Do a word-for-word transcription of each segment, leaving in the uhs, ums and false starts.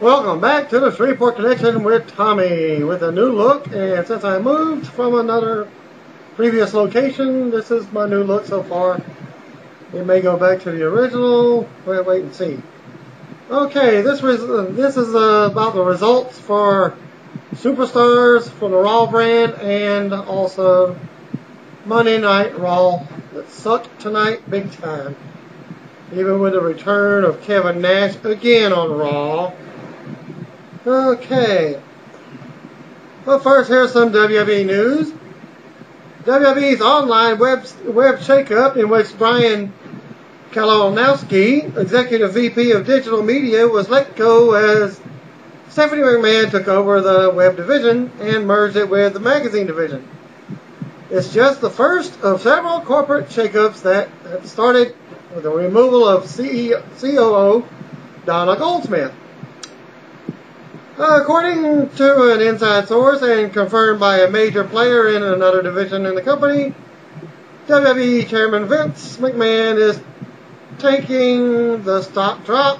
Welcome back to the Shreveport Connection with Tommy with a new look, and since I moved from another previous location, this is my new look so far. It may go back to the original. We'll wait and see. Okay, this this is uh, about the results for Superstars for the Raw brand and also Monday Night Raw. That sucked tonight big time. Even with the return of Kevin Nash again on Raw. Okay, but first here's some W W E news. W W E's online web, web shakeup, in which Brian Kalonowski, Executive V P of Digital Media, was let go as Stephanie McMahon took over the web division and merged it with the magazine division. It's just the first of several corporate shakeups that have started with the removal of C E O, C O O Donna Goldsmith. Uh, according to an inside source and confirmed by a major player in another division in the company, W W E Chairman Vince McMahon is taking the stock drop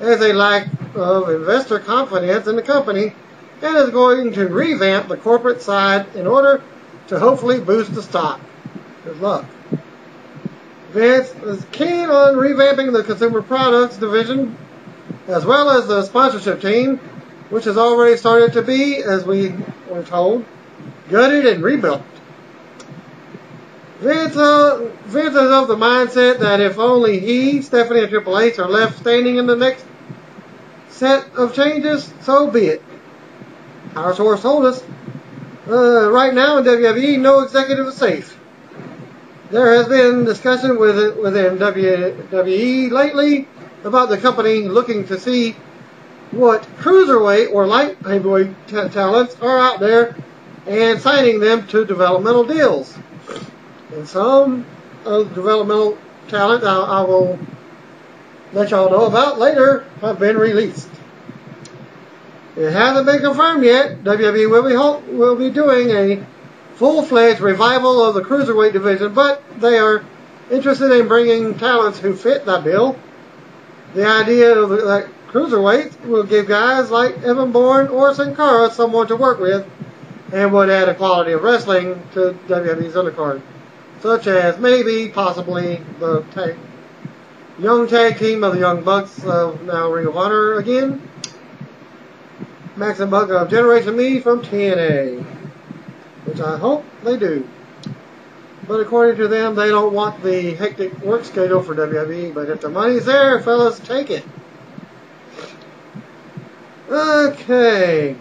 as a lack of investor confidence in the company and is going to revamp the corporate side in order to hopefully boost the stock. Good luck. Vince is keen on revamping the consumer products division as well as the sponsorship team, which has already started to be, as we were told, gutted and rebuilt. Vince, uh, Vince is of the mindset that if only he, Stephanie, and Triple H are left standing in the next set of changes, so be it. Our source told us, uh, right now in W W E, no executive is safe. There has been discussion with, within W W E lately about the company looking to see what cruiserweight or light heavyweight talents are out there and signing them to developmental deals. And some of developmental talent I, I will let y'all know about later have been released. It hasn't been confirmed yet. W W E will be, hope, will be doing a full-fledged revival of the cruiserweight division, but they are interested in bringing talents who fit that bill. The idea of that cruiserweight will give guys like Evan Bourne or Sin Cara someone to work with and would add a quality of wrestling to W W E's undercard, such as maybe, possibly, the tag, young tag team of the Young Bucks of now Ring of Honor again, Max and Buck of Generation Me from T N A, which I hope they do. But according to them, they don't want the hectic work schedule for W W E, but if the money's there, fellas, take it. Okay,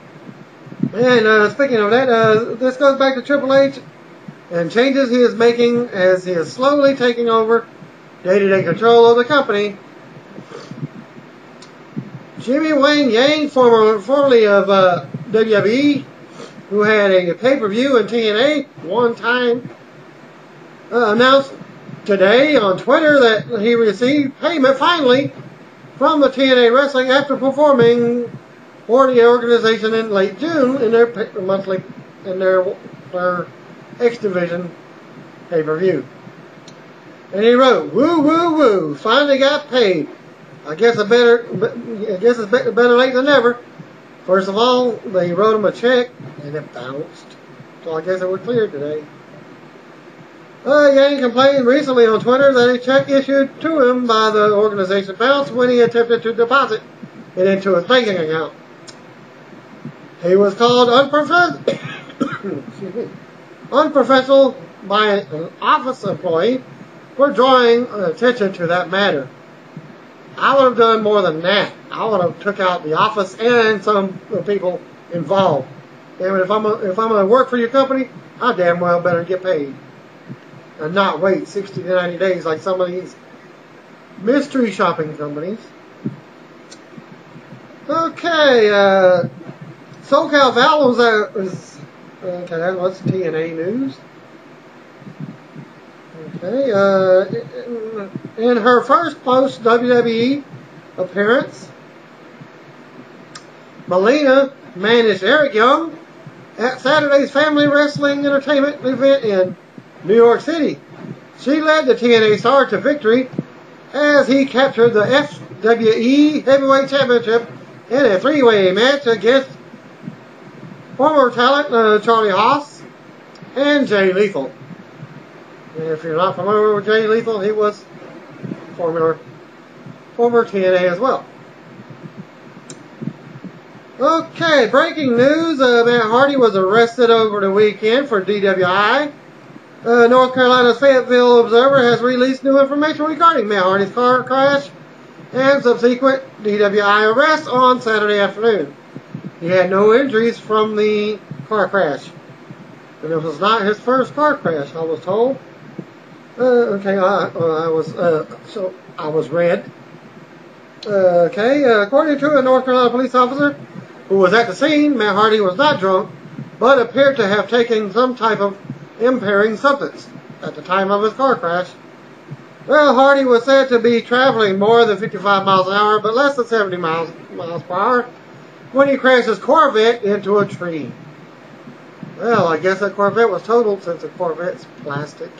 and uh, speaking of that, uh, this goes back to Triple H and changes he is making as he is slowly taking over day-to-day control of the company. Jimmy Wang Yang, former, formerly of uh, W W E, who had a pay-per-view in T N A one time, uh, announced today on Twitter that he received payment finally from the T N A Wrestling after performing for the organization in late June in their monthly, in their, their X Division pay-per-view. And he wrote, "Woo, woo, woo! Finally got paid. I guess a better, I guess it's better late than never." First of all, they wrote him a check and it bounced, so I guess it was cleared today. Uh, Yang complained recently on Twitter that a check issued to him by the organization bounced when he attempted to deposit it into his banking account. He was called unprofessional, unprofessional by an office employee for drawing attention to that matter. I would have done more than that. I would have took out the office and some of the people involved. And if I'm a, if I'm going to work for your company, I damn well better get paid and not wait sixty to ninety days like some of these mystery shopping companies. Okay, uh, SoCal Val was, uh, was okay, that was T N A news. Okay, uh, in her first post W W E appearance, Melina managed Eric Young at Saturday's Family Wrestling Entertainment event in New York City. She led the T N A star to victory as he captured the F W E Heavyweight Championship in a three-way match against former talent uh, Charlie Haas and Jay Lethal. And if you're not familiar with Jay Lethal, he was former, former T N A as well. Okay, breaking news. Uh, Matt Hardy was arrested over the weekend for D W I. Uh, North Carolina's Fayetteville Observer has released new information regarding Matt Hardy's car crash and subsequent D W I arrests on Saturday afternoon. He had no injuries from the car crash. And it was not his first car crash, I was told. Uh, okay, I, uh, I was, uh, so I was read. Uh, okay, uh, according to a North Carolina police officer who was at the scene, Matt Hardy was not drunk, but appeared to have taken some type of impairing substance at the time of his car crash. Well, Hardy was said to be traveling more than fifty-five miles an hour, but less than seventy miles per hour, when he crashed his Corvette into a tree. Well, I guess that Corvette was totaled since the Corvette's plastic.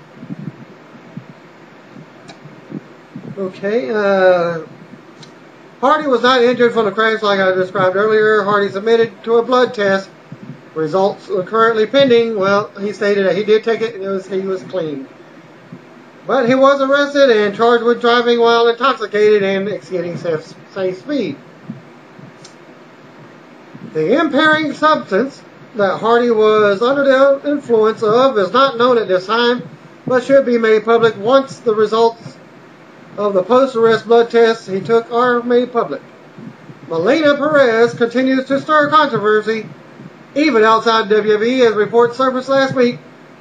Okay, uh, Hardy was not injured from the crash like I described earlier. Hardy submitted to a blood test. Results are currently pending. Well, he stated that he did take it and it was, he was clean. But he was arrested and charged with driving while intoxicated and exceeding safe, safe speed. The impairing substance that Hardy was under the influence of is not known at this time, but should be made public once the results of the post-arrest blood tests he took are made public. Melina Perez continues to stir controversy even outside W W E, as reports surfaced last week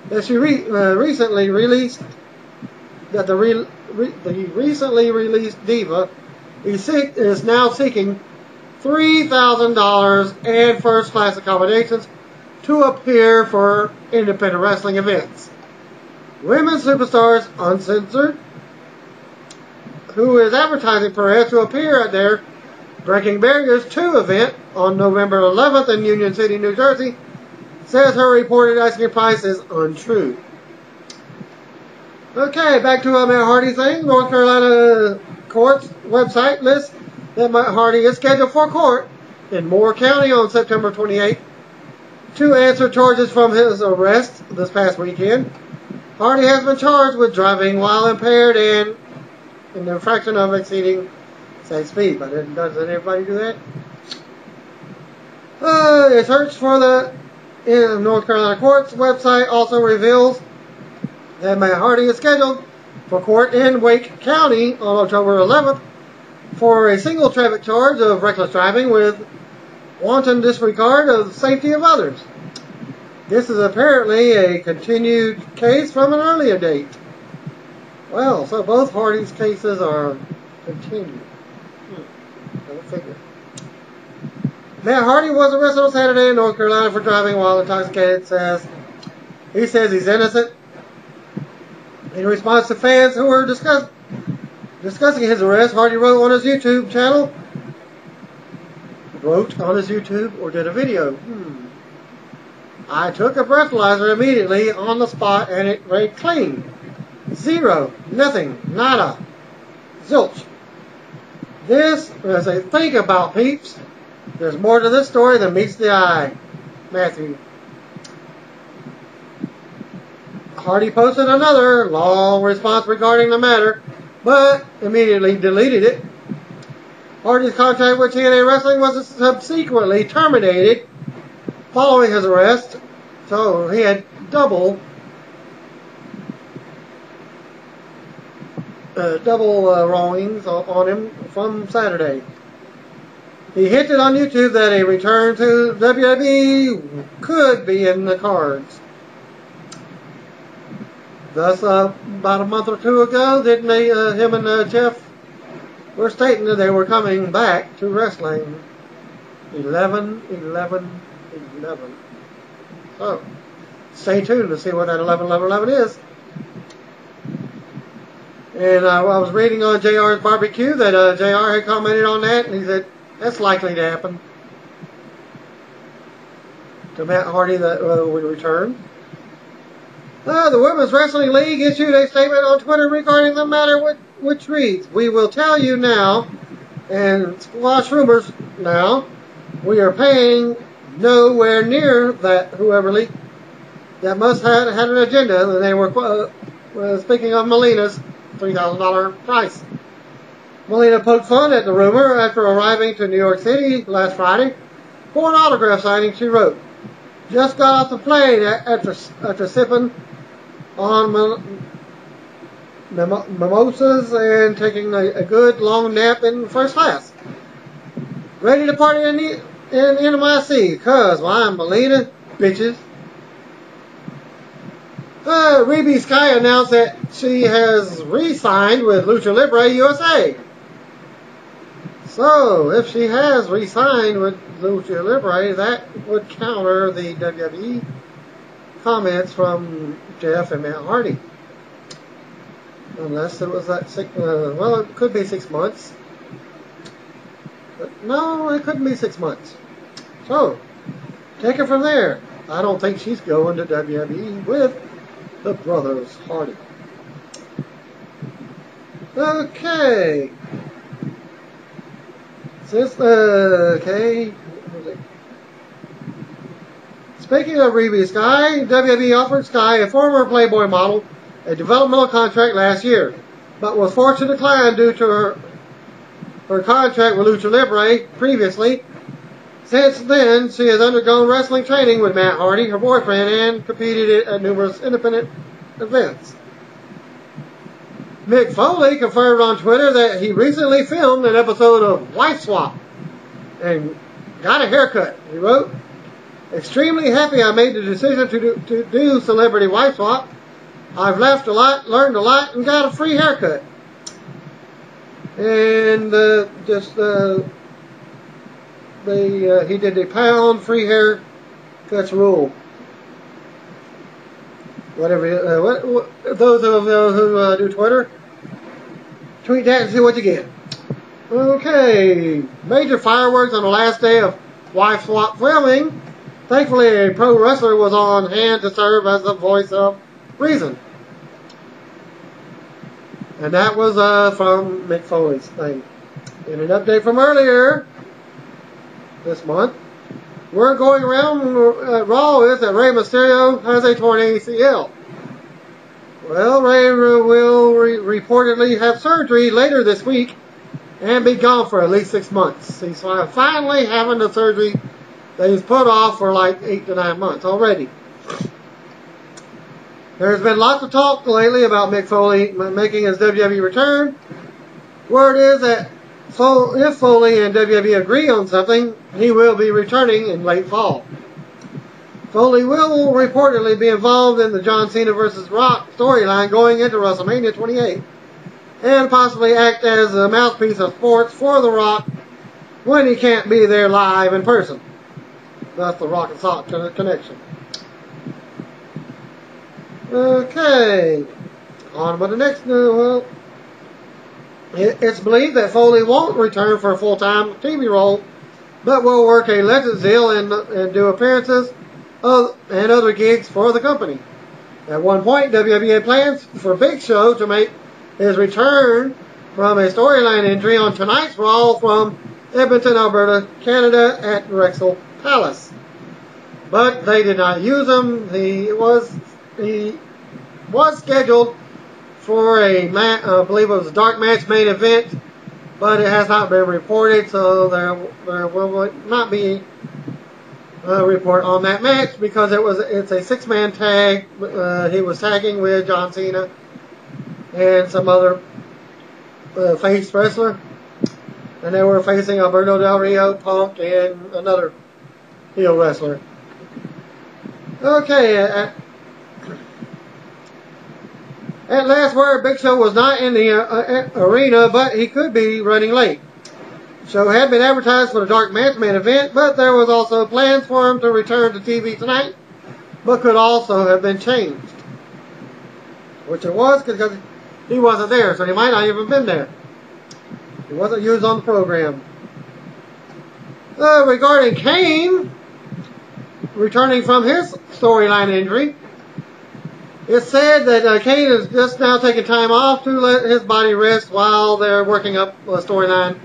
that she re uh, recently released that the, re re the recently released diva is, sick, is now seeking three thousand dollars and first-class accommodations to appear for independent wrestling events. Women's Superstars Uncensored, who is advertising Perez to appear at their Breaking Barriers two event on November eleventh in Union City, New Jersey, says her reported asking price is untrue. Okay, back to uh, Matt Hardy's thing. North Carolina court's website lists that Matt Hardy is scheduled for court in Moore County on September twenty-eighth to answer charges from his arrest this past weekend. Hardy has been charged with driving while impaired and in the infraction of exceeding safe speed, but doesn't everybody do that? Uh, a search for the in North Carolina court's website also reveals that Matt Hardy is scheduled for court in Wake County on October eleventh for a single traffic charge of reckless driving with wanton disregard of the safety of others. This is apparently a continued case from an earlier date. Well, so both Hardy's cases are continued. Hmm. Don't figure. Matt Hardy was arrested on Saturday in North Carolina for driving while intoxicated. Says he says he's innocent. In response to fans who were discuss, discussing his arrest, Hardy wrote on his YouTube channel, wrote on his YouTube or did a video. Hmm. I took a breathalyzer immediately on the spot and it ran clean. Zero, nothing, nada, zilch. This, as they think about peeps, there's more to this story than meets the eye. Matthew. Hardy posted another long response regarding the matter, but immediately deleted it. Hardy's contract with T N A Wrestling was subsequently terminated following his arrest, so he had double Uh, double uh, wrongings on him from Saturday. He hinted on YouTube that a return to W W E could be in the cards. Thus, uh, about a month or two ago, didn't they, uh, him and uh, Jeff were stating that they were coming back to wrestling. eleven, eleven, eleven. So, stay tuned to see what that eleven, eleven, eleven is. And uh, I was reading on J R's Barbecue that uh, J R had commented on that, and he said, that's likely to happen. To Matt Hardy that uh, would return. Uh, the Women's Wrestling League issued a statement on Twitter regarding the matter, which, which reads, "We will tell you now and squash rumors. Now, we are paying nowhere near that whoever leaked. That must have had an agenda, and they were uh, speaking of Melina's three thousand dollar price. Melina poked fun at the rumor after arriving to New York City last Friday for an autograph signing. She wrote, "Just got off the plane after, after sipping on mim mimosas and taking a, a good long nap in first class. Ready to party in the, in the N M I C, cause why I'm Melina, bitches." Uh, Reby Sky announced that she has re-signed with Lucha Libre U S A. So, if she has re-signed with Lucha Libre, that would counter the W W E comments from Jeff and Matt Hardy. Unless it was that six, uh, well, it could be six months. But no, it couldn't be six months. So, take it from there. I don't think she's going to W W E with the Brothers Hardy. Okay. Since, uh, okay. Speaking of Reby Sky, W W E offered Sky, a former Playboy model, a developmental contract last year, but was forced to decline due to her, her contract with Lucha Libre previously. Since then, she has undergone wrestling training with Matt Hardy, her boyfriend, and competed at numerous independent events. Mick Foley confirmed on Twitter that he recently filmed an episode of Wife Swap and got a haircut. He wrote, "Extremely happy I made the decision to do, to do Celebrity Wife Swap. I've laughed a lot, learned a lot, and got a free haircut." And uh, just... Uh, The, uh, he did the pound free hair cuts rule. Whatever. Uh, what, what, those of uh, who uh, do Twitter, tweet that and see what you get. Okay. Major fireworks on the last day of Wife Swap filming. Thankfully, a pro wrestler was on hand to serve as the voice of reason. And that was uh, from Mick Foley's thing. In an update from earlier this month, we're going around uh, Raw is that Rey Mysterio has a torn A C L. Well, Rey will re reportedly have surgery later this week and be gone for at least six months. He's finally having the surgery that he's put off for like eight to nine months already. There's been lots of talk lately about Mick Foley making his W W E return. Word is that So if Foley and W W E agree on something, he will be returning in late fall. Foley will reportedly be involved in the John Cena versus Rock storyline going into WrestleMania twenty-eight, and possibly act as a mouthpiece of sports for The Rock when he can't be there live in person. That's the Rock and Sock connection. Okay, on with the next new one. It's believed that Foley won't return for a full-time T V role, but will work a legend deal and, and do appearances of, and other gigs for the company. At one point, W W E had plans for Big Show to make his return from a storyline injury on tonight's Raw from Edmonton, Alberta, Canada at Rexall Palace, but they did not use him. He was he was scheduled for a match, I believe it was a dark match main event, but it has not been reported, so there, there will not be a report on that match because it was it's a six-man tag. Uh, he was tagging with John Cena and some other uh, face wrestler, and they were facing Alberto Del Rio, Punk, and another heel wrestler. Okay. Uh, At last word, Big Show was not in the uh, uh, arena, but he could be running late. Show had been advertised for the Dark Match Man event, but there was also plans for him to return to T V tonight, but could also have been changed. Which it was, because he wasn't there, so he might not even been there. He wasn't used on the program. Uh, regarding Kane, returning from his storyline injury, it's said that uh, Kane is just now taking time off to let his body rest while they're working up a storyline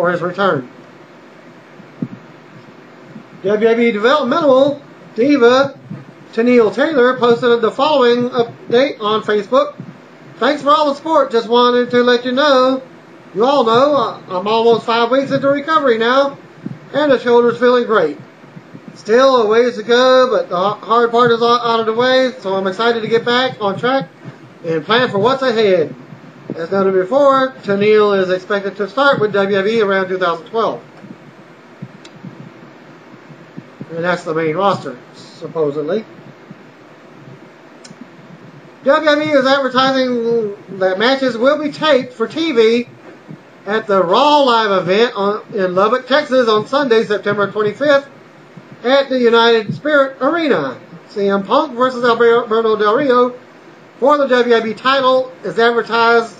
for his return. W W E developmental diva Tennille Taylor posted the following update on Facebook. Thanks for all the support. Just wanted to let you know, you all know, I'm almost five weeks into recovery now, and the shoulder's feeling great. Still a ways to go, but the hard part is out of the way, so I'm excited to get back on track and plan for what's ahead. As noted before, Tennille is expected to start with W W E around two thousand twelve. And that's the main roster, supposedly. W W E is advertising that matches will be taped for T V at the Raw Live event on, in Lubbock, Texas on Sunday, September twenty-fifth at the United Spirit Arena. C M Punk versus Alberto Del Rio for the W W E title is advertised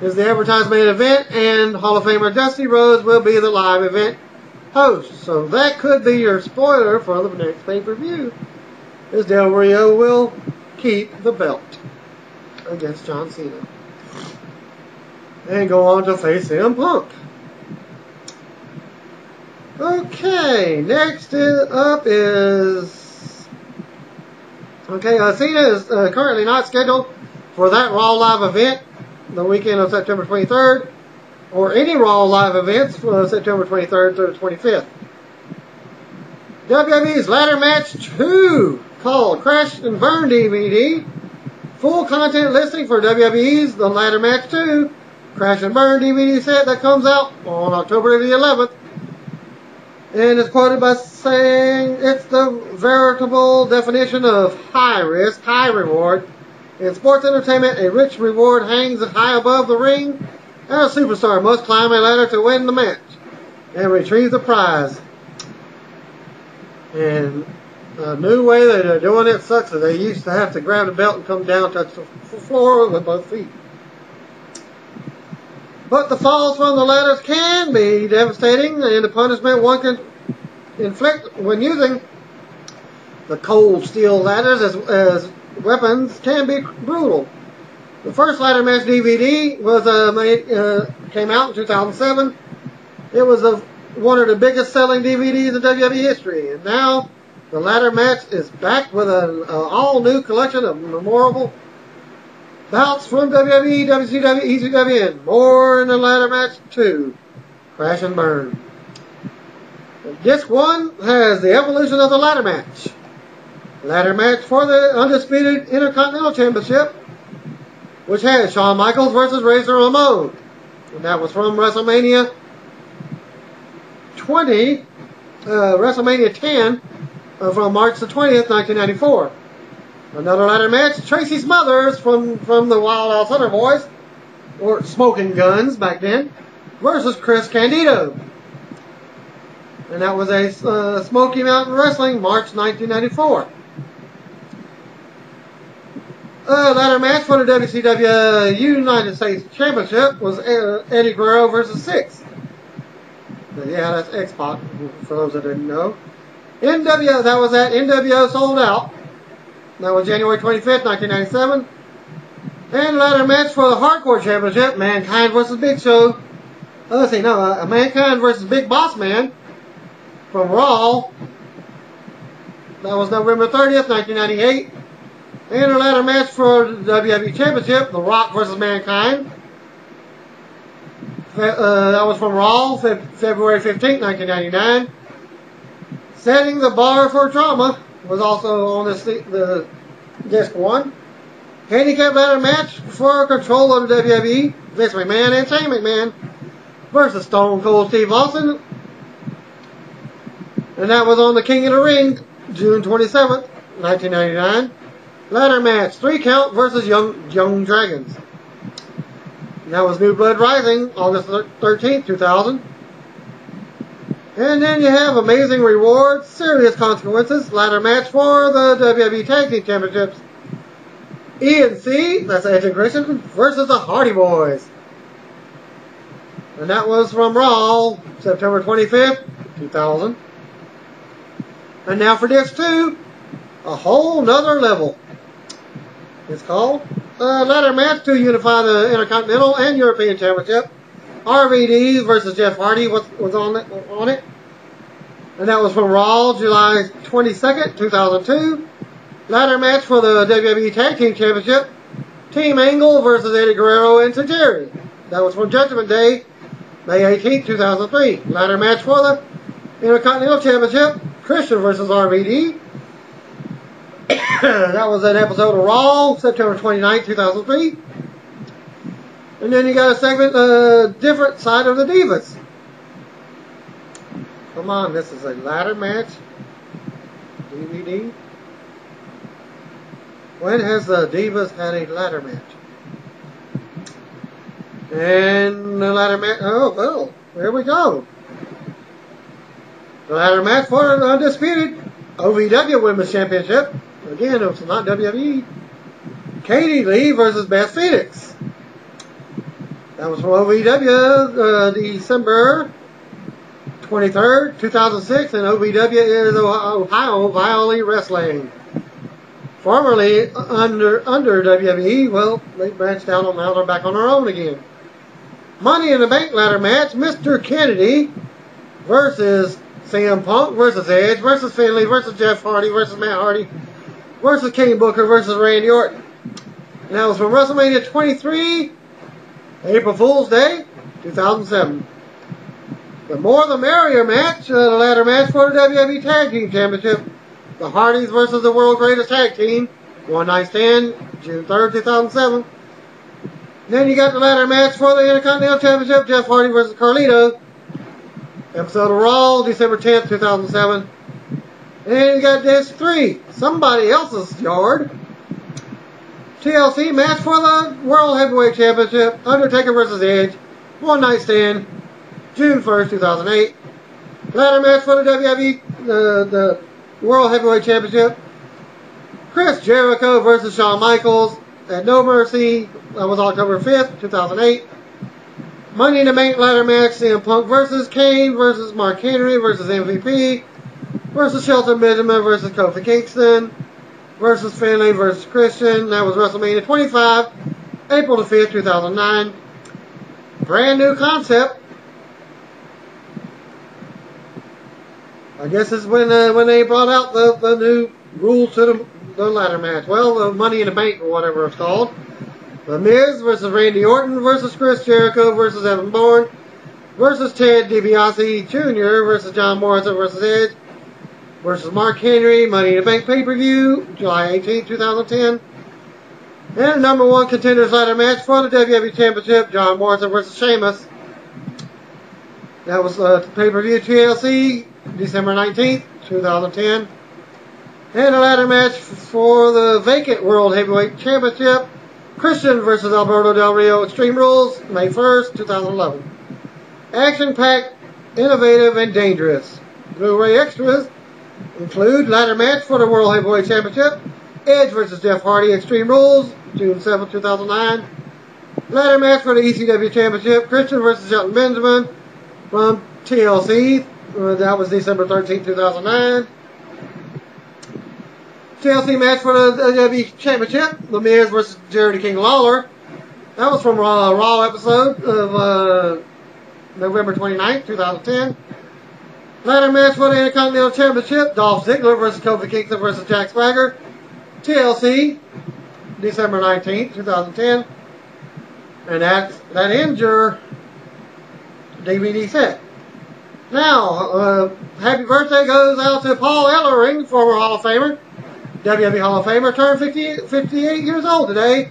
is the advertised main event, and Hall of Famer Dusty Rhodes will be the live event host. So that could be your spoiler for the next pay-per-view, is Del Rio will keep the belt against John Cena and go on to face C M Punk. Okay, next up is... Okay, uh, Cena is uh, currently not scheduled for that Raw Live event the weekend of September twenty-third, or any Raw Live events from September twenty-third through the twenty-fifth. W W E's Ladder Match two, called Crash and Burn D V D. Full content listing for W W E's The Ladder Match two, Crash and Burn D V D set that comes out on October the eleventh. And it's quoted by saying, it's the veritable definition of high risk, high reward. In sports entertainment, a rich reward hangs high above the ring, and a superstar must climb a ladder to win the match and retrieve the prize. And a new way that they're doing it sucks that they used to have to grab the belt and come down, touch the floor with both feet. But the falls from the ladders can be devastating, and the punishment one can inflict when using the cold steel ladders as, as weapons can be brutal. The first Ladder Match D V D was uh, made, uh, came out in two thousand seven. It was a, one of the biggest selling D V Ds in W W E history. And now, the Ladder Match is back with an all-new collection of memorable bouts from W W E, W C W, E C W, and more in the Ladder Match two, Crash and Burn. Disc one has the evolution of the Ladder Match. Ladder Match for the Undisputed Intercontinental Championship, which had Shawn Michaels versus Razor Ramon. And that was from WrestleMania twenty, uh, WrestleMania ten, uh, from March the twentieth, nineteen ninety-four. Another ladder match, Tracy Smothers from, from the Wild Out Thunder Boys, or Smoking Guns back then, versus Chris Candido. And that was a uh, Smoky Mountain Wrestling, March nineteen ninety-four. Uh, ladder match for the W C W United States Championship was Eddie Guerrero versus Syxx. Yeah, that's X-Pac, for those that didn't know. N W O, that was at N W O Sold Out. That was January twenty-fifth, nineteen ninety-seven. And ladder match for the Hardcore Championship, Mankind versus Big Show. Oh, let's see, no, uh, Mankind versus Big Boss Man from Raw. That was November thirtieth, nineteen ninety-eight. And a ladder match for the W W E Championship, The Rock versus Mankind. Fe uh, that was from Raw, Fe February fifteenth, nineteen ninety-nine. Setting the Bar for Trauma was also on this, the disc one. Handicap ladder match for control of the W W E, Vince McMahon and Shane McMahon versus Stone Cold Steve Austin. And that was on the King of the Ring, June twenty-seventh, nineteen ninety-nine. Ladder match, three count versus Young Young Dragons. And that was New Blood Rising, August thirteenth, two thousand. And then you have Amazing Rewards, Serious Consequences, ladder match for the W W E Tag Team Championships. E and C, that's Edge and Christian, versus the Hardy Boys. And that was from Raw, September twenty-fifth, two thousand. And now for disc two, a whole nother level. It's called uh, Ladder Match to unify the Intercontinental and European Championship, R V D versus Jeff Hardy was, was on it, on it. And that was from Raw, July twenty-second, two thousand two. Ladder match for the W W E Tag Team Championship. Team Angle versus Eddie Guerrero and Tajiri. That was from Judgment Day, May eighteenth, two thousand three. Ladder match for the Intercontinental Championship. Christian versus R V D. That was an episode of Raw, September twenty-ninth, two thousand three. And then you got a segment, uh, Different Side of the Divas. Come on, this is a ladder match D V D. When has the Divas had a ladder match? And the ladder match, oh, well, there we go. The ladder match for the Undisputed O V W Women's Championship. Again, it was not W W E. Katie Lee versus Beth Phoenix. That was from O V W, uh, December twenty-third, two thousand six, and O V W is Ohio Valley Wrestling. Formerly under under W W E, well, they branched out on now, they're back on their own again. Money in the Bank ladder match, Mister Kennedy versus C M Punk versus Edge versus Finley versus Jeff Hardy versus Matt Hardy versus King Booker versus Randy Orton. And that was from WrestleMania twenty-three, April Fool's Day, two thousand seven. The more the merrier match, uh, the ladder match for the W W E Tag Team Championship. The Hardys versus the World's Greatest Tag Team. One Night Stand, June third, two thousand seven. Then you got the ladder match for the Intercontinental Championship. Jeff Hardy versus Carlito. Episode of Raw, December tenth, two thousand seven. And then you got this three, Somebody Else's Yard. T L C match for the World Heavyweight Championship. Undertaker versus Edge. One Night Stand, June first, two thousand eight. Ladder match for the W W E, the, the World Heavyweight Championship. Chris Jericho versus Shawn Michaels at No Mercy. That was October fifth, two thousand eight. Money in the Bank ladder match, C M Punk versus Kane versus Mark Henry versus M V P versus Shelton Benjamin versus Kofi Kingston versus Finlay versus Christian. That was WrestleMania twenty-five, April the fifth, two thousand nine. Brand new concept. I guess it's when uh, when they brought out the, the new rule to the, the ladder match. Well, the Money in the Bank or whatever it's called. The Miz versus Randy Orton versus Chris Jericho versus Evan Bourne versus Ted DiBiase Junior versus John Morrison versus Edge versus Mark Henry. Money in the Bank pay-per-view, July eighteenth, two thousand ten. And number one contenders ladder match for the W W E Championship, John Morrison versus Sheamus. That was uh, pay-per-view T L C, December nineteenth, two thousand ten. And a ladder match for the vacant World Heavyweight Championship, Christian versus Alberto Del Rio, Extreme Rules, May first, two thousand eleven. Action-packed, innovative, and dangerous. Blu-ray extras include ladder match for the World Heavyweight Championship, Edge versus Jeff Hardy, Extreme Rules, June seventh, two thousand nine. Ladder match for the E C W Championship, Christian versus Shelton Benjamin from T L C. Uh, that was December thirteenth, two thousand nine. T L C match for the W W E Championship, The Miz versus Jerry King Lawler. That was from a Raw episode of uh, November twenty-ninth, two thousand ten. Ladder match for the Intercontinental Championship, Dolph Ziggler versus Kofi Kingston versus Jack Swagger. T L C, December nineteenth, two thousand ten. And that's, that ends your D V D set. Now, uh, happy birthday goes out to Paul Ellering, former Hall of Famer, W W E Hall of Famer, turned fifty-eight years old today,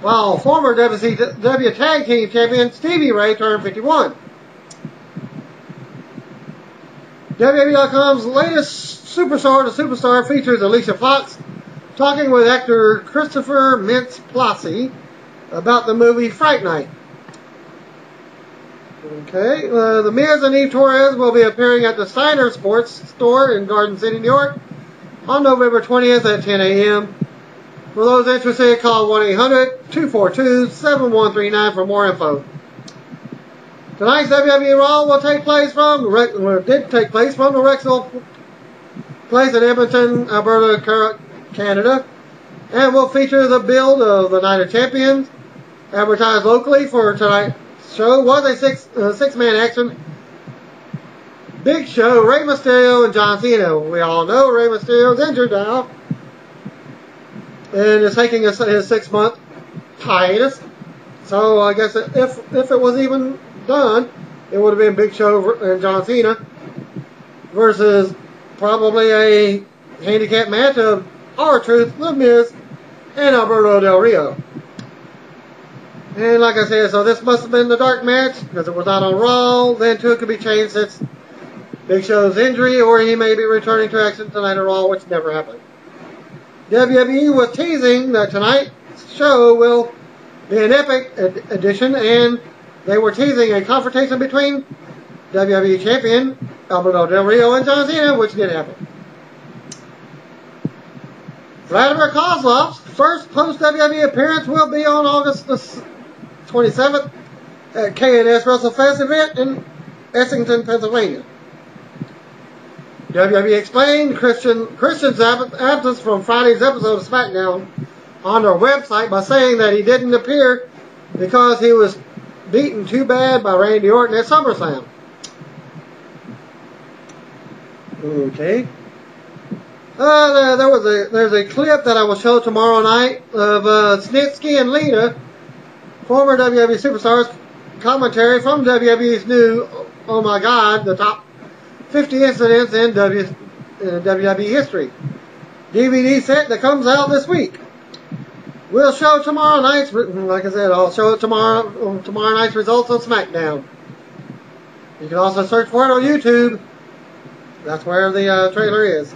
while former W C W Tag Team Champion Stevie Ray turned fifty-one. W W E dot com's latest Superstar to Superstar features Alicia Fox talking with actor Christopher Mintz-Plasse about the movie Fright Night. Okay, uh, The Miz and Eve Torres will be appearing at the Steiner Sports Store in Garden City, New York on November twentieth at ten A M For those interested, call one eight hundred, two four two, seven one three nine for more info. Tonight's W W E Raw will take place from, or did take place from the Rexall Place in Edmonton, Alberta, Canada, and will feature the build of the Night of Champions, advertised locally for tonight. show was a six uh, six-man action. Big Show, Rey Mysterio, and John Cena. We all know Rey Mysterio's injured now, and is taking his, his six-month hiatus. So I guess if if it was even done, it would have been Big Show and John Cena versus probably a handicap match of R-Truth, The Miz, and Alberto Del Rio. And like I said, so this must have been the dark match, because it was not on Raw. Then too, it could be changed since Big Show's injury, or he may be returning to action tonight on Raw, which never happened. W W E was teasing that tonight's show will be an epic ed edition, and they were teasing a confrontation between W W E champion Alberto Del Rio and John Cena, which did happen. Vladimir Kozlov's first post-W W E appearance will be on August the twenty-seventh at K and S WrestleFest event in Essington, Pennsylvania. W W E explained Christian, Christian's absence from Friday's episode of SmackDown on their website by saying that he didn't appear because he was beaten too bad by Randy Orton at SummerSlam. Okay. Uh, there, there was a there's a clip that I will show tomorrow night of uh, Snitsky and Lita, former W W E superstars, commentary from W W E's new Oh My God, the top fifty incidents in w, uh, W W E history D V D set that comes out this week. We'll show tomorrow night's like I said I'll show it tomorrow tomorrow night's results on SmackDown. You can also search for it on YouTube. That's where the uh, trailer is.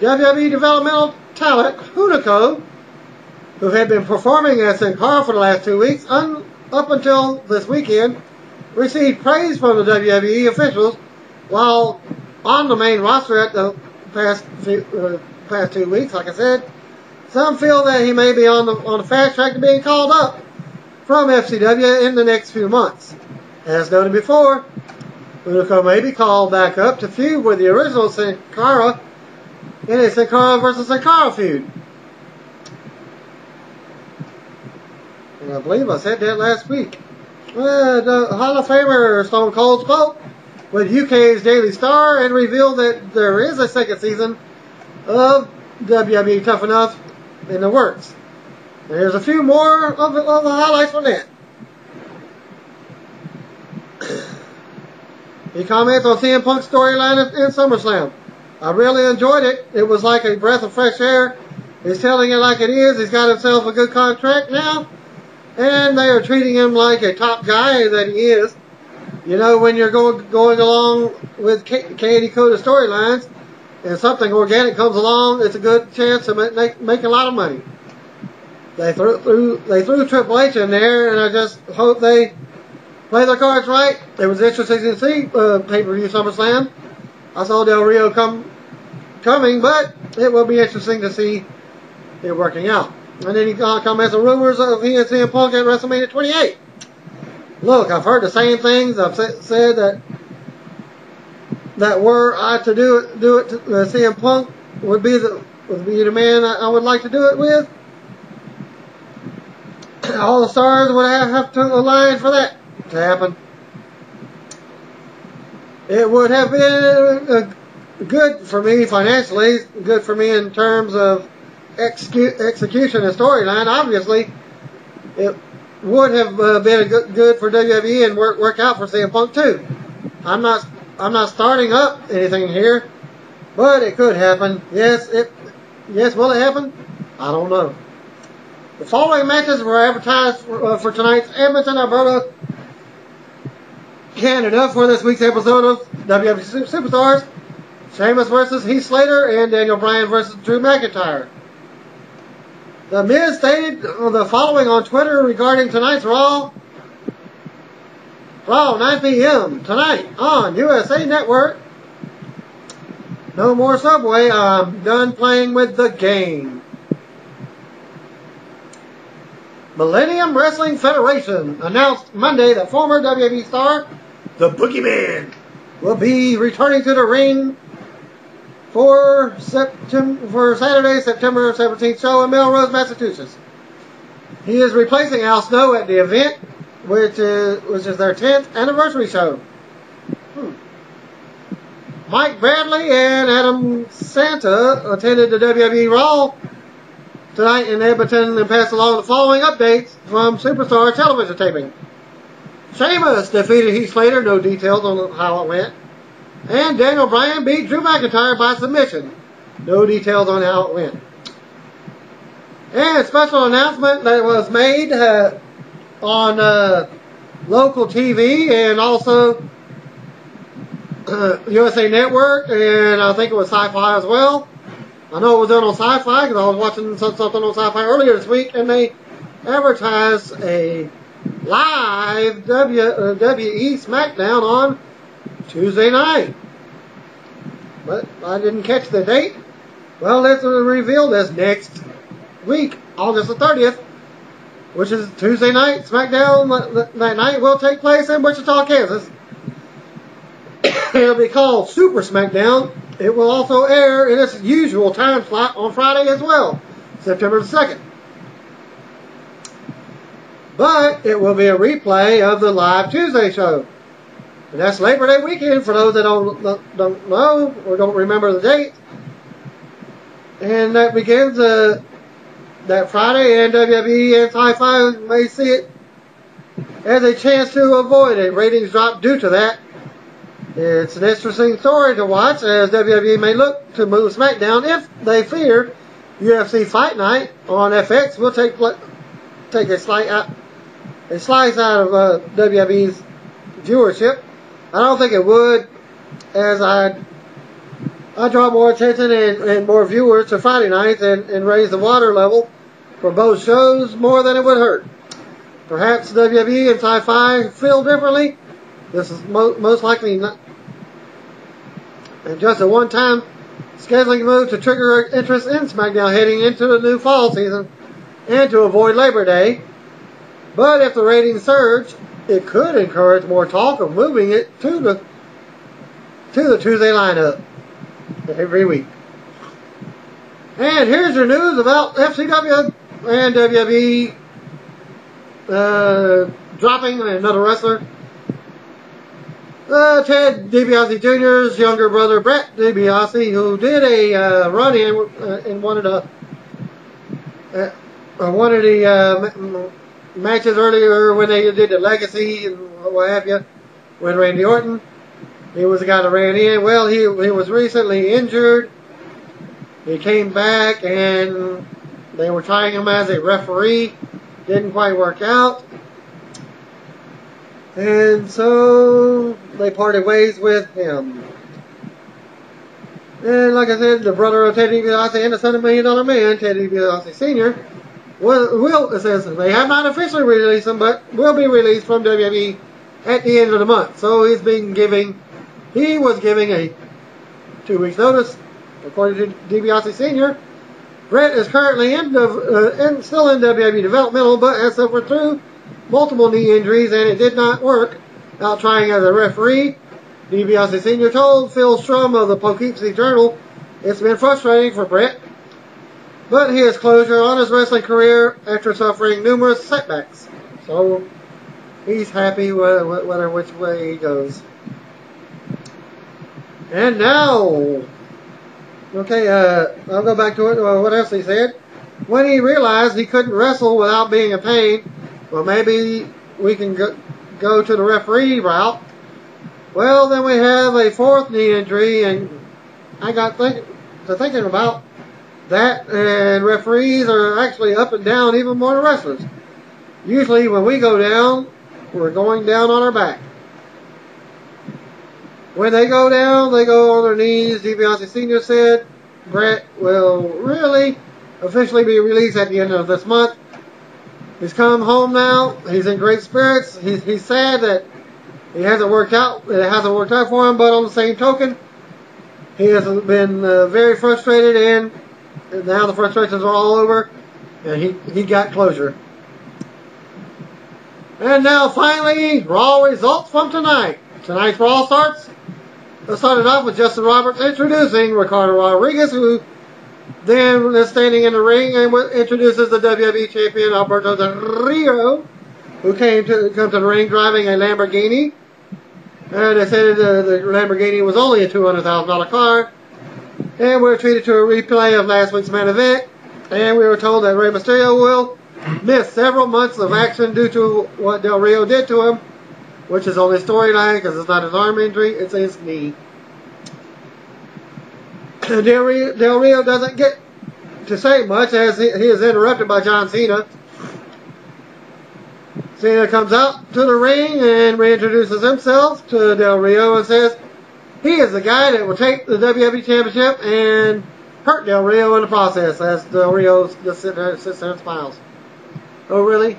W W E developmental talent Hunico, who had been performing as Sin Cara for the last two weeks un, up until this weekend, received praise from the W W E officials while on the main roster at the past few, uh, past two weeks. Like I said, some feel that he may be on the on the fast track to being called up from F C W in the next few months. As noted before, Hunico may be called back up to feud with the original Sin Cara in a Sin Cara versus Sin Cara feud. And I believe I said that last week. Uh, the Hall of Famer Stone Cold spoke with U K's Daily Star and revealed that there is a second season of W W E Tough Enough in the works. There's a few more of the, of the highlights from that. He comments on C M Punk's storyline in SummerSlam. I really enjoyed it. It was like a breath of fresh air. He's telling it like it is. He's got himself a good contract now. And they are treating him like a top guy that he is. You know, when you're going, going along with K D Coda storylines and something organic comes along, it's a good chance to make, make a lot of money. They threw, threw, they threw Triple H in there, and I just hope they play their cards right. It was interesting to see uh, pay-per-view SummerSlam. I saw Del Rio come coming, but it will be interesting to see it working out. And then he comments on rumors of he and C M Punk at WrestleMania twenty-eight. Look, I've heard the same things. I've said that that were I to do it, do it to uh, C M Punk would be the would be the man I, I would like to do it with. All the stars would have, have to align for that to happen. It would have been uh, good for me financially, good for me in terms of execu execution and storyline. Obviously, it would have uh, been a good, good for W W E and work work out for C M Punk too. I'm not I'm not starting up anything here, but it could happen. Yes, it yes will it happen? I don't know. The following matches were advertised for, uh, for tonight's Edmonton, Alberta, Canada for this week's episode of W W E Superstars. Sheamus versus Heath Slater and Daniel Bryan versus Drew McIntyre. The Miz stated the following on Twitter regarding tonight's Raw. Raw, nine P M tonight on U S A Network. No more Subway. I'm done playing with the game. Millennium Wrestling Federation announced Monday that former W W E star The Boogeyman will be returning to the ring for September for Saturday, September seventeenth show in Melrose, Massachusetts. He is replacing Al Snow at the event, which is which is their tenth anniversary show. Hmm. Mike Bradley and Adam Santa attended the W W E Raw tonight in Edmonton and passed along the following updates from Superstar television taping. Sheamus defeated Heath Slater, no details on how it went. And Daniel Bryan beat Drew McIntyre by submission, no details on how it went. And a special announcement that was made uh, on uh, local T V and also uh, U S A Network, and I think it was Sci-Fi as well. I know it was done on Sci-Fi because I was watching something on Sci-Fi earlier this week, and they advertised a live W W E SmackDown on Tuesday night. But I didn't catch the date. Well, let's reveal this next week, August the thirtieth, which is Tuesday night. SmackDown that night will take place in Wichita, Kansas. It'll be called Super SmackDown. It will also air in its usual time slot on Friday as well, September the second. But it will be a replay of the live Tuesday show. And that's Labor Day weekend for those that don't, don't know or don't remember the date. And that begins uh, that Friday, and W W E and Sci-Fi may see it as a chance to avoid a ratings drop due to that. It's an interesting story to watch, as W W E may look to move SmackDown if they fear U F C Fight Night on F X will take take a slight out, a slice out of uh, W W E's viewership. I don't think it would, as I I draw more attention and, and more viewers to Friday nights and, and raise the water level for both shows more than it would hurt. Perhaps W W E and Sci-Fi feel differently. This is mo most likely not, and just a one-time scheduling move to trigger interest in SmackDown heading into the new fall season and to avoid Labor Day. But if the ratings surge, it could encourage more talk of moving it to the to the Tuesday lineup every week. And here's your news about F C W and W W E uh, dropping another wrestler. Uh, Ted DiBiase Junior's younger brother, Brett DiBiase, who did a uh, run-in uh, in one of the uh, one of the uh, matches earlier when they did the Legacy and what have you with Randy Orton. He was the guy that ran in. Well, he he was recently injured. He came back and they were trying him as a referee. Didn't quite work out. And so they parted ways with him. And like I said, the brother of Ted DiBiase and the son of Million Dollar Man, Ted DiBiase Senior, will, will it says they have not officially released him, but will be released from W W E at the end of the month. So he's been giving, he was giving a two weeks notice, according to DiBiase Senior. Brett is currently in, uh, in still in W W E developmental, but has suffered through multiple knee injuries, and it did not work out trying as a referee. DiBiase Senior told Phil Strum of the Poughkeepsie Journal, "It's been frustrating for Brett, but he has closure on his wrestling career after suffering numerous setbacks." So he's happy whether which way he goes. And now, okay, uh, I'll go back to it. Uh, what else he said? When he realized he couldn't wrestle without being in pain. Well, maybe we can go, go to the referee route. Well, then we have a fourth knee injury, and I got think, to thinking about that, and referees are actually up and down even more than wrestlers. Usually when we go down, we're going down on our back. When they go down, they go on their knees, DiBiase Senior said. Brett will really officially be released at the end of this month. He's come home now. He's in great spirits. He's, he's sad that he hasn't worked out. It hasn't worked out for him. But on the same token, he has been uh, very frustrated, and, and now the frustrations are all over, and he he got closure. And now finally, Raw results from tonight. Tonight's Raw starts. Let's start it off with Justin Roberts introducing Ricardo Rodriguez, who then is standing in the ring and introduces the W W E champion Alberto Del Rio. who came to, comes to the ring driving a Lamborghini. And they said the, the Lamborghini was only a two hundred thousand dollar car. And we were treated to a replay of last week's main event. And we were told that Rey Mysterio will miss several months of action due to what Del Rio did to him, which is only storyline because it's not his arm injury, it's his knee. Del Rio, Del Rio doesn't get to say much as he, he is interrupted by John Cena. Cena comes out to the ring and reintroduces himself to Del Rio and says he is the guy that will take the W W E Championship and hurt Del Rio in the process, as Del Rio just sits there, sits there and smiles. Oh, really?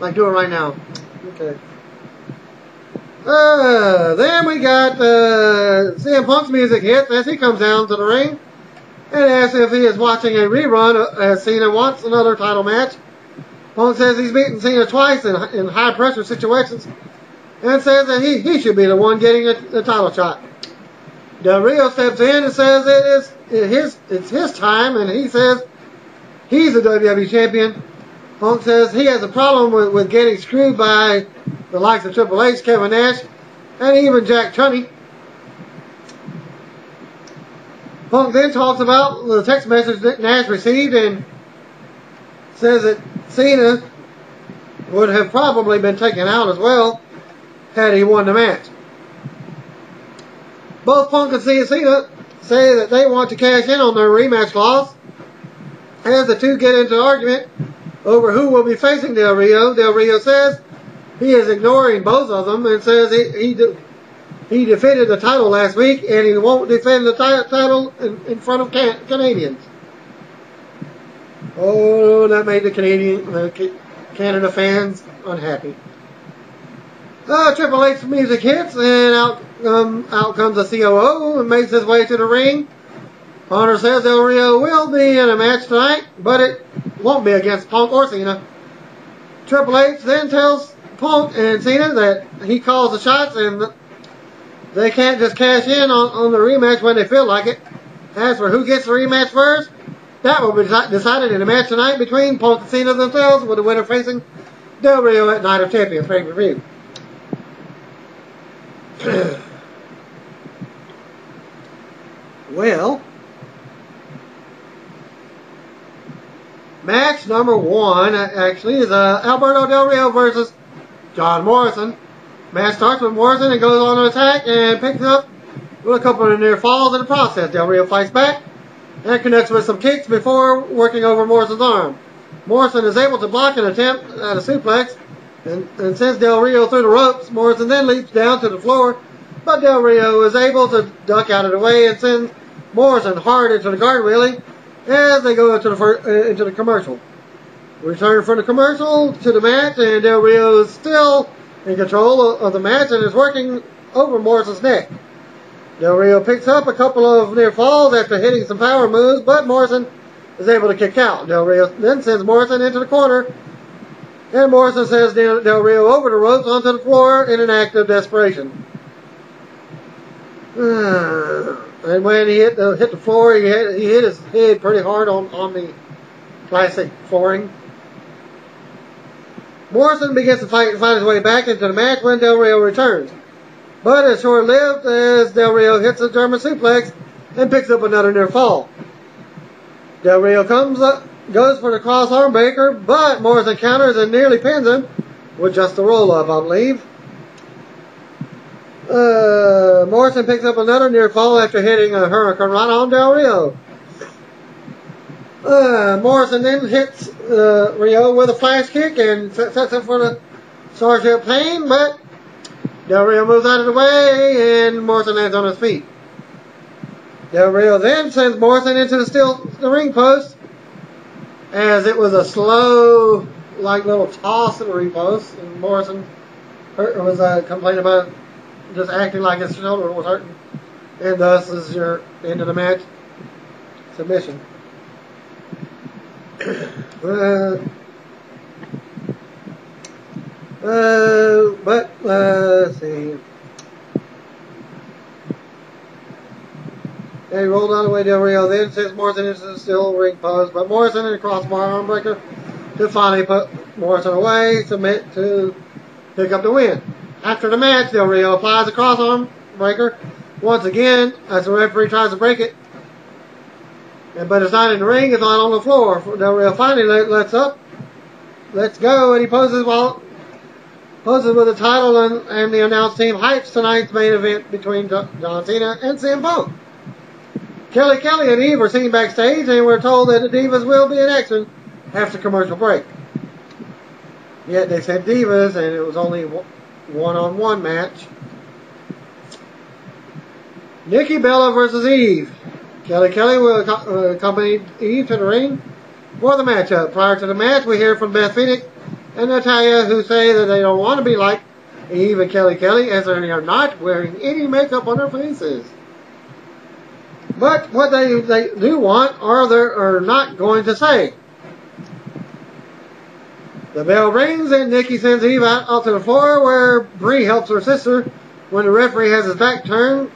Like doing right now. Okay. Uh, then we got uh, C M Punk's music hits as he comes down to the ring and asks if he is watching a rerun as Cena wants another title match. Punk says he's beaten Cena twice in, in high-pressure situations and says that he, he should be the one getting the, the title shot. Del Rio steps in and says it is it his it's his time, and he says he's the W W E champion. Punk says he has a problem with, with getting screwed by the likes of Triple H, Kevin Nash, and even Jack Tunney. Punk then talks about the text message that Nash received and says that Cena would have probably been taken out as well had he won the match. Both Punk and Cena say that they want to cash in on their rematch clause. As the two get into an argument over who will be facing Del Rio, Del Rio says he is ignoring both of them and says he he, de he defended the title last week and he won't defend the title in, in front of can Canadians. Oh, that made the Canadian uh, Canada fans unhappy. Uh, Triple H music hits, and out, um, out comes the C O O and makes his way to the ring. Hunter says Del Rio will be in a match tonight, but it won't be against Punk or Cena. Triple H then tells Punk and Cena that he calls the shots and they can't just cash in on, on the rematch when they feel like it. As for who gets the rematch first, that will be decided in a match tonight between Punk and Cena themselves, with the winner facing Del Rio at Night of Champions pay-per-view. Well, match number one actually is uh, Alberto Del Rio versus John Morrison. Match starts with Morrison and goes on an attack and picks up with a couple of near falls in the process. Del Rio fights back and connects with some kicks before working over Morrison's arm. Morrison is able to block an attempt at a suplex. And, and since Del Rio threw the ropes, Morrison then leaps down to the floor, but Del Rio is able to duck out of the way and sends Morrison hard into the guardrail as they go into the, first, uh, into the commercial. Return from the commercial to the match, and Del Rio is still in control of, of the match and is working over Morrison's neck. Del Rio picks up a couple of near falls after hitting some power moves, but Morrison is able to kick out. Del Rio then sends Morrison into the corner, and Morrison says Del, Del Rio over the ropes onto the floor in an act of desperation. And when he hit the, hit the floor, he hit, he hit his head pretty hard on, on the plastic flooring. Morrison begins to fight, find his way back into the match when Del Rio returns. But it's short-lived as Del Rio hits a German suplex and picks up another near fall. Del Rio comes up, goes for the cross arm breaker, but Morrison counters and nearly pins him with just the roll-up, I believe. Uh, Morrison picks up another near fall after hitting a hurricanrana on Del Rio. Uh, Morrison then hits uh, Rio with a flash kick and sets up for the Starship Pain, but Del Rio moves out of the way and Morrison lands on his feet. Del Rio then sends Morrison into the, steel, the ring post, as it was a slow, like, little toss in the repost, and Morrison hurt, was uh, complaining about just acting like his shoulder was hurting, and thus is your end of the match submission. uh, uh, but uh, let's see. They rolled all the way Del Rio, then sends Morrison into the steel ring post, but Morrison in a crossbar arm breaker to finally put Morrison away to, to pick up the win. After the match, Del Rio applies a crossarm breaker once again as the referee tries to break it. And but it's not in the ring, it's not on the floor. Del Rio finally lets up, lets go, and he poses while poses with the title and, and the announced team hypes tonight's main event between John Cena and C M Punk. Kelly Kelly and Eve are seen backstage, and we're told that the Divas will be in action after commercial break. Yet they said Divas, and it was only one-on-one match. Nikki Bella versus Eve. Kelly Kelly will uh, accompany Eve to the ring for the matchup. Prior to the match, we hear from Beth Phoenix and Natalya, who say that they don't want to be like Eve and Kelly Kelly, as they are not wearing any makeup on their faces. But what they, they do want are they are not going to say. The bell rings and Nikki sends Eve out onto the floor where Bree helps her sister. When the referee has his back turned,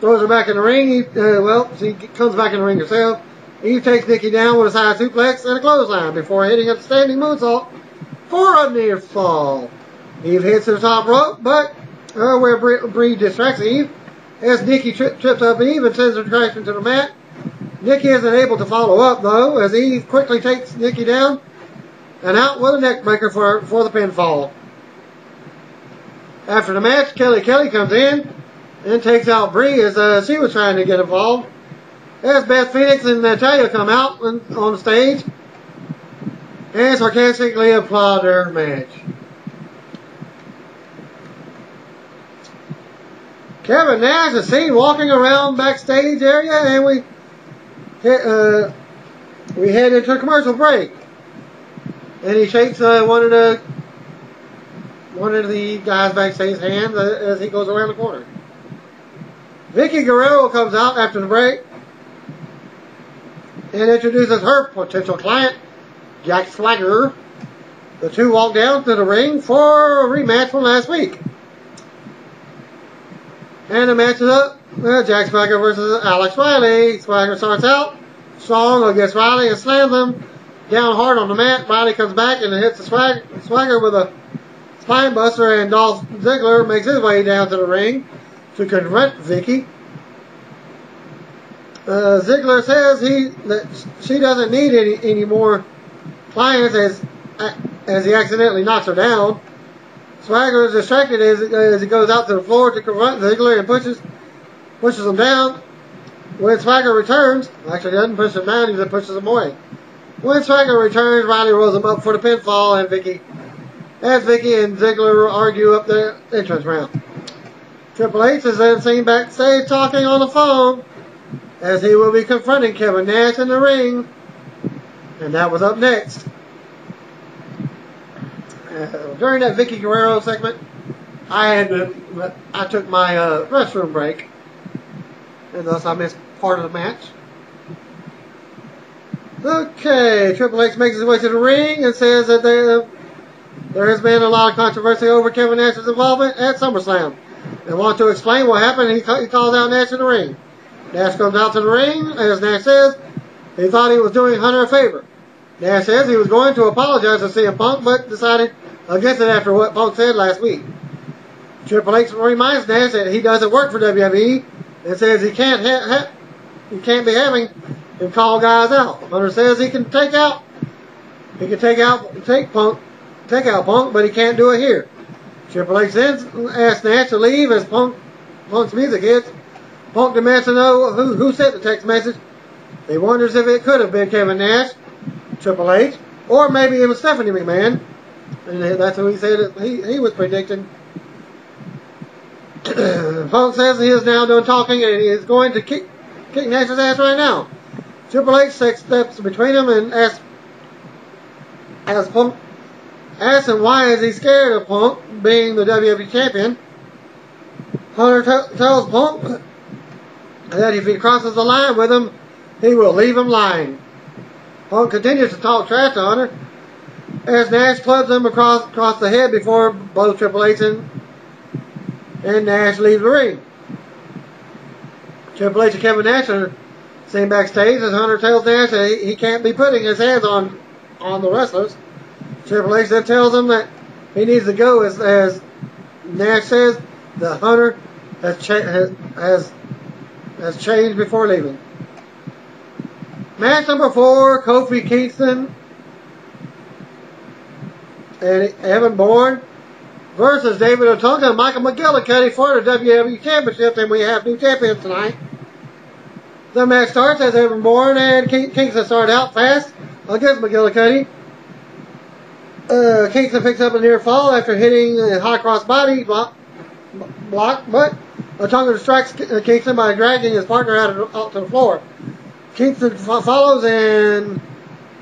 throws her back in the ring. He, uh, well, she comes back in the ring herself. Eve takes Nikki down with a side suplex and a clothesline before hitting a standing moonsault for a near fall. Eve hits the top rope, but uh, where Bree, Bree distracts Eve. As Nikki tri trips up Eve and sends her crashing to the mat. Nikki isn't able to follow up, though, as Eve quickly takes Nikki down and out with a neckbreaker for, for the pinfall. After the match, Kelly Kelly comes in and takes out Bree as uh, she was trying to get involved. As Beth Phoenix and Natalya come out on, on stage and sarcastically applaud their match. Kevin Nash is seen walking around backstage area, and we uh, we head into a commercial break. And he shakes uh, one of the one of the guys backstage's hands as he goes around the corner. Vicky Guerrero comes out after the break and introduces her potential client, Jack Swagger. The two walk down to the ring for a rematch from last week. And the match is up. Uh, Jack Swagger versus Alex Riley. Swagger starts out strong against Riley and slams him down hard on the mat. Riley comes back and hits the swag, Swagger with a spine buster, and Dolph Ziggler makes his way down to the ring to confront Vicky. Uh, Ziggler says he that she doesn't need any, any more clients as, as he accidentally knocks her down. Swagger is distracted as, as he goes out to the floor to confront Ziggler and pushes pushes him down. When Swagger returns, actually doesn't push him down, he just pushes him away. When Swagger returns, Riley rolls him up for the pinfall, and Vicky, as Vicky and Ziggler argue up the entrance round. Triple H is then seen backstage talking on the phone as he will be confronting Kevin Nash in the ring. And that was up next. Uh, during that Vicky Guerrero segment, I had to, I took my uh, restroom break, and thus I missed part of the match. Okay, Triple H makes his way to the ring and says that there, there has been a lot of controversy over Kevin Nash's involvement at SummerSlam. They want to explain what happened, and he, he calls out Nash in the ring. Nash comes out to the ring, as Nash says he thought he was doing Hunter a favor. Nash says he was going to apologize to C M Punk, but decided against it after what Punk said last week. Triple H reminds Nash that he doesn't work for W W E and says he can't ha ha he can't be having him call guys out. Hunter says he can take out he can take out take Punk take out Punk, but he can't do it here. Triple H then asks Nash to leave as Punk Punk's music hits. Punk demands to know who who sent the text message. He wonders if it could have been Kevin Nash, Triple H, or maybe it was Stephanie McMahon, and that's who he said he, he was predicting. Punk says he is now done talking and he is going to kick, kick Nash's ass right now. Triple H takes steps between them and asks, asks, Punk, asks him why is he scared of Punk being the W W E champion. Hunter tells Punk that if he crosses the line with him, he will leave him lying. Punk continues to talk trash to Hunter as Nash clubs him across, across the head before both Triple H and, and Nash leave the ring. Triple H and Kevin Nash are seen backstage as Hunter tells Nash that he, he can't be putting his hands on, on the wrestlers. Triple H that tells him that he needs to go, as, as Nash says, the hunter has, cha has, has, has changed before leaving. Match number four, Kofi Kingston and Evan Bourne versus David Otunga and Michael McGillicuddy for the W W E Championship, and we have new champions tonight. The match starts as Evan Bourne and King Kingston start out fast against McGillicuddy. Uh, Kingston picks up a near fall after hitting a high cross body block, block but Otunga distracts Kingston by dragging his partner out, of, out to the floor. Kingston follows and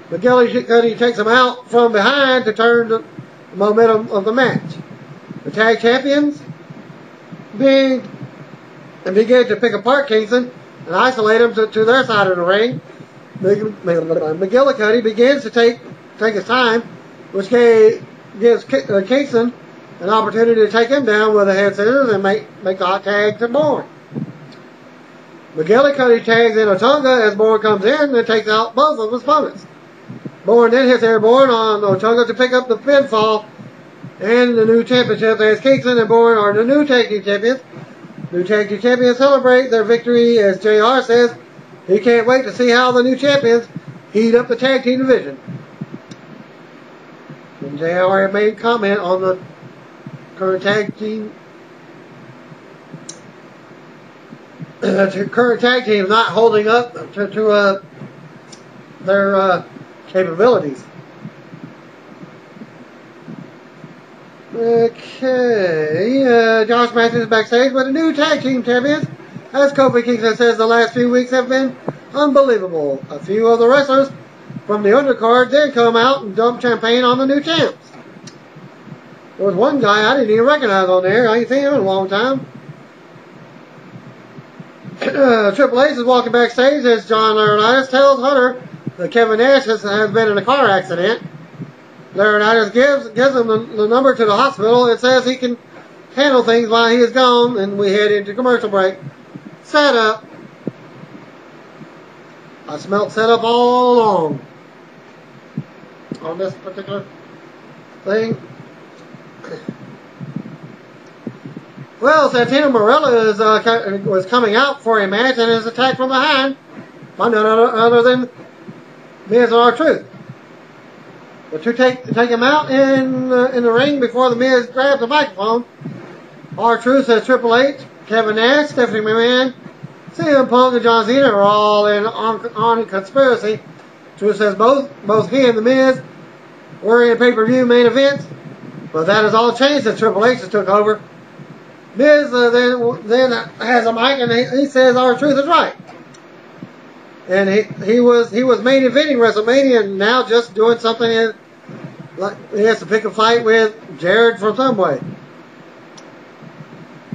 McGillicuddy takes him out from behind to turn the momentum of the match. The tag champions being, and begin to pick apart Kingston and isolate him to, to their side of the ring. McGillicuddy begins to take take his time, which gave, gives Kingston an opportunity to take him down with a head scissors and make, make the hot tag to Bourne. McGillicuddy tags in Otunga as Bourne comes in and takes out both of his opponents. Bourne then hits Airborne on Otunga to pick up the pinfall and the new championship, as Kingston and Bourne are the new tag team champions. New tag team champions celebrate their victory, as J R says he can't wait to see how the new champions heat up the tag team division. And J R made a comment on the current tag team. The current tag team is not holding up to, to uh, their uh, capabilities. Okay, uh, Josh Matthews is backstage with the new tag team champions, as Kofi Kingston says the last few weeks have been unbelievable. A few of the wrestlers from the undercard then come out and dump champagne on the new champs. There was one guy I didn't even recognize on there. I ain't seen him in a long time. Uh, Triple H is walking backstage as John Laurinaitis tells Hunter that Kevin Nash has, has been in a car accident. Laurinaitis gives gives him the, the number to the hospital and says he can handle things while he is gone, and we head into commercial break. Set up. I smelled set up all along on this particular thing. Well, Santino Marella is, uh, was coming out for a match and is attacked from behind by none other than Miz and R-Truth. The two take, take him out in, uh, in the ring before the Miz grabs the microphone. R-Truth says Triple H, Kevin Nash, Stephanie McMahon, C M Punk, and John Cena are all in on, on conspiracy. Truth says both, both he and the Miz were in a pay-per-view main event, but that has all changed since Triple H has took over. Miz uh, then, then has a mic and he, he says R-Truth is right. And he, he was he was main eventing WrestleMania and now just doing something in, like he has to pick a fight with Jared from some way.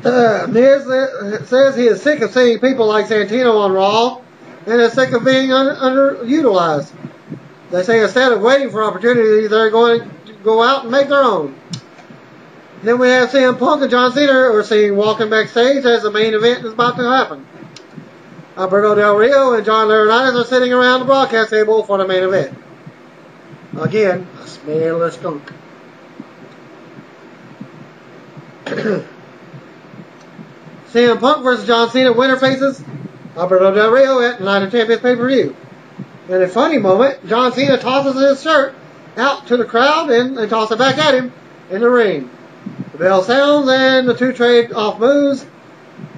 Uh, Miz uh, says he is sick of seeing people like Santino on Raw and is sick of being un, underutilized. They say instead of waiting for opportunities, they're going to go out and make their own. Then we have C M Punk and John Cena are seen walking backstage as the main event is about to happen. Alberto Del Rio and John Laurinaitis are sitting around the broadcast table for the main event. Again, I smell a skunk. C M Punk versus John Cena winner faces Alberto Del Rio at Night of Champions pay-per-view. In a funny moment, John Cena tosses his shirt out to the crowd and they toss it back at him in the ring. The bell sounds and the two trade off moves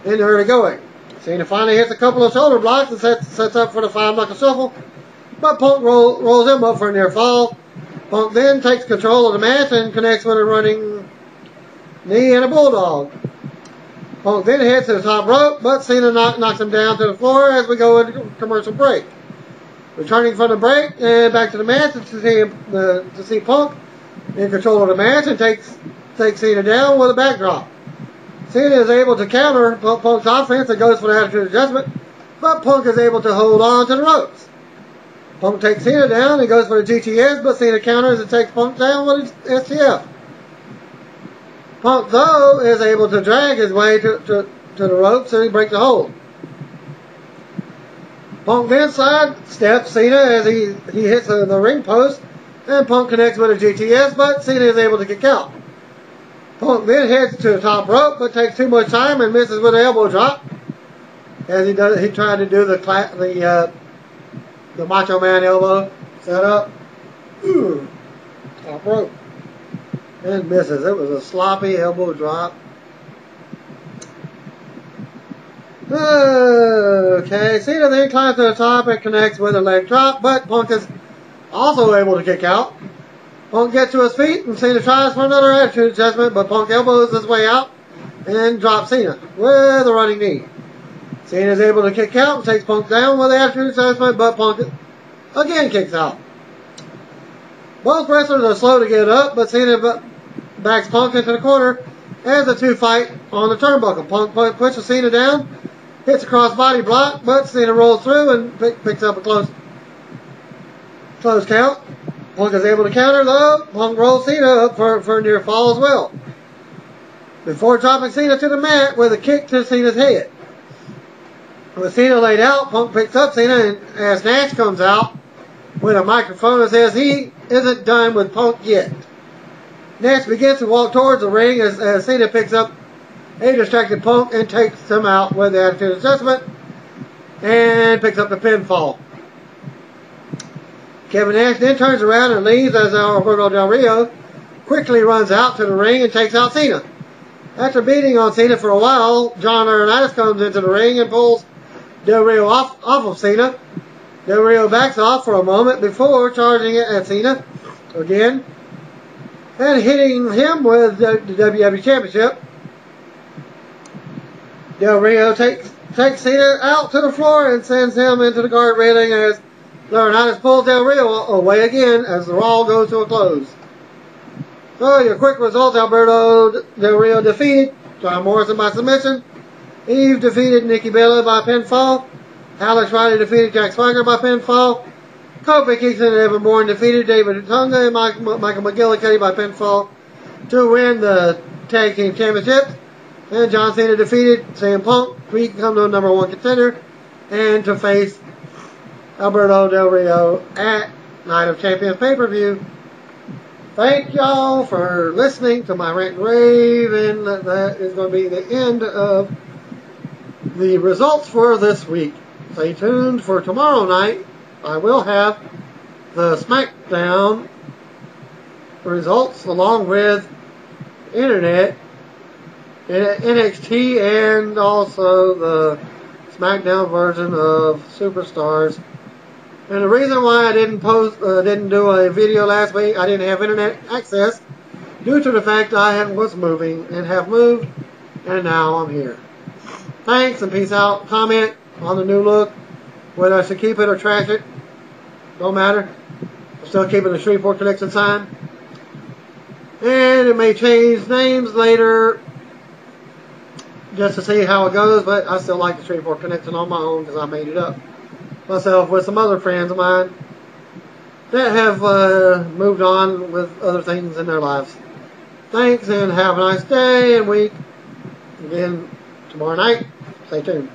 in the early going. Cena finally hits a couple of shoulder blocks and sets, sets up for the five knuckle shuffle, but Punk roll, rolls him up for a near fall. Punk then takes control of the match and connects with a running knee and a bulldog. Punk then heads to the top rope, but Cena knock, knocks him down to the floor as we go into commercial break. Returning from the break and back to the match to see, uh, to see Punk in control of the match and takes Takes Cena down with a backdrop. Cena is able to counter Punk's offense and goes for the attitude adjustment, but Punk is able to hold on to the ropes. Punk takes Cena down and goes for the G T S, but Cena counters and takes Punk down with a S T F. Punk, though, is able to drag his way to, to, to the ropes and he breaks the hold. Punk then sidesteps Cena as he, he hits the ring post and Punk connects with a G T S, but Cena is able to kick out. Punk then heads to the top rope, but takes too much time and misses with an elbow drop. As he does, he tried to do the the uh, the Macho Man elbow set up. Ooh, top rope and misses. It was a sloppy elbow drop. Okay, Cena then climbs to the top and connects with a leg drop, but Punk is also able to kick out. Punk gets to his feet and Cena tries for another attitude adjustment, but Punk elbows his way out and drops Cena with a running knee. Cena is able to kick out and takes Punk down with the attitude adjustment, but Punk again kicks out. Both wrestlers are slow to get up, but Cena backs Punk into the corner as the two fight on the turnbuckle. Punk pushes Cena down, hits a crossbody block, but Cena rolls through and pick, picks up a close, close count. Punk is able to counter, though. Punk rolls Cena up for, for a near fall as well, before dropping Cena to the mat with a kick to Cena's head. With Cena laid out, Punk picks up Cena, and as Nash comes out with a microphone and says he isn't done with Punk yet. Nash begins to walk towards the ring as, as Cena picks up a distracted Punk and takes him out with the attitude adjustment and picks up the pinfall. Kevin Nash then turns around and leaves as Alberto Del Rio quickly runs out to the ring and takes out Cena. After beating on Cena for a while, John Laurinaitis comes into the ring and pulls Del Rio off, off of Cena. Del Rio backs off for a moment before charging it at Cena again and hitting him with the, the W W E Championship. Del Rio takes, takes Cena out to the floor and sends him into the guard railing as Laurinaitis pulls Del Rio away again as the Raw goes to a close. So your quick results: Alberto Del Rio defeated John Morrison by submission. Eve defeated Nikki Bella by pinfall. Alex Riley defeated Jack Swagger by pinfall. Kofi Kingston and Evan Bourne defeated David Otunga and Michael, Michael McGillicuddy by pinfall to win the Tag Team Championships. And John Cena defeated C M Punk to become the number one contender and to face Alberto Del Rio at Night of Champions pay-per-view. Thank y'all for listening to my rant and rave, and that is going to be the end of the results for this week. Stay tuned for tomorrow night. I will have the SmackDown results along with Internet, N X T, and also the SmackDown version of Superstars. And the reason why I didn't post, uh, didn't do a video last week, I didn't have internet access due to the fact I was moving and have moved, and now I'm here. Thanks and peace out. Comment on the new look, whether I should keep it or trash it. Don't matter. I'm still keeping the Shreveport Connection sign, and it may change names later, just to see how it goes, but I still like the Shreveport Connection on my own because I made it up myself with some other friends of mine that have uh, moved on with other things in their lives. Thanks and have a nice day and week. Again, tomorrow night. Stay tuned.